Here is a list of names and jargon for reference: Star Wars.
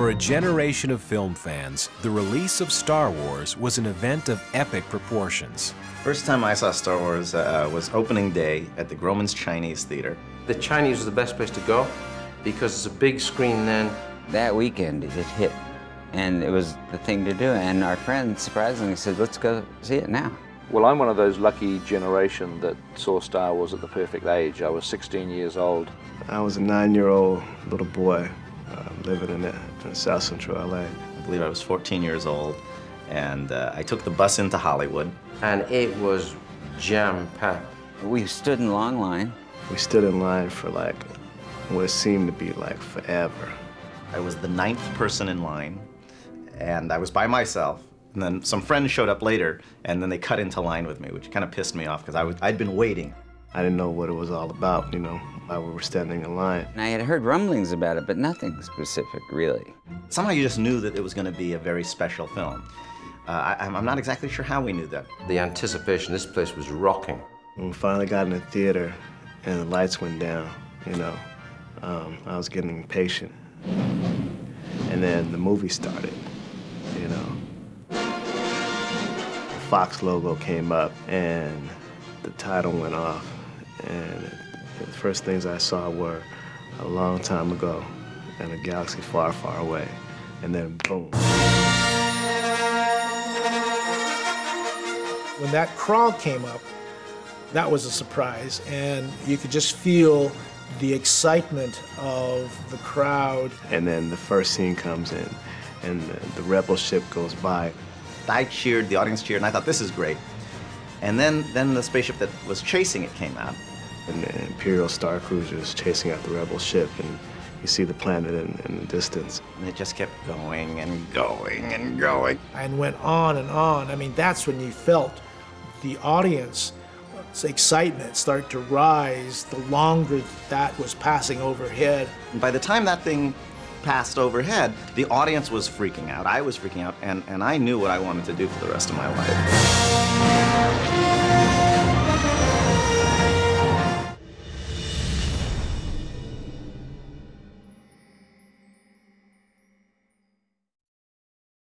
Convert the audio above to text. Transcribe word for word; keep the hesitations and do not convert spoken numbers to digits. For a generation of film fans, the release of Star Wars was an event of epic proportions. First time I saw Star Wars uh, was opening day at the Grauman's Chinese Theater. The Chinese was the best place to go because it's a big screen then. That weekend it hit, and it was the thing to do, and our friend surprisingly said, let's go see it now. Well, I'm one of those lucky generation that saw Star Wars at the perfect age. I was sixteen years old. I was a nine-year-old little boy uh, living in, in South Central L A. I believe I was fourteen years old, and uh, I took the bus into Hollywood. And it was jam-packed. We stood in long line. We stood in line for like what seemed to be like forever. I was the ninth person in line, and I was by myself. And then some friends showed up later, and then they cut into line with me, which kind of pissed me off because I'd been waiting. I didn't know what it was all about, you know, while we were standing in line. And I had heard rumblings about it, but nothing specific, really. Somehow you just knew that it was going to be a very special film. Uh, I, I'm not exactly sure how we knew that. The anticipation, this place was rocking. When we finally got in the theater and the lights went down, you know, um, I was getting impatient. And then the movie started, you know. Fox logo came up and the title went off, and the first things I saw were "A Long Time Ago" and "A Galaxy Far, Far Away," and then boom. When that crawl came up, that was a surprise, and you could just feel the excitement of the crowd. And then the first scene comes in, and the, the rebel ship goes by. I cheered, the audience cheered, and I thought, this is great. And then, then the spaceship that was chasing it came out. And the Imperial Star Cruiser is chasing out the rebel ship, and you see the planet in, in the distance. And it just kept going and going and going. And went on and on. I mean, that's when you felt the audience's excitement start to rise the longer that was passing overhead. And by the time that thing passed overhead, the audience was freaking out, I was freaking out, and, and I knew what I wanted to do for the rest of my life.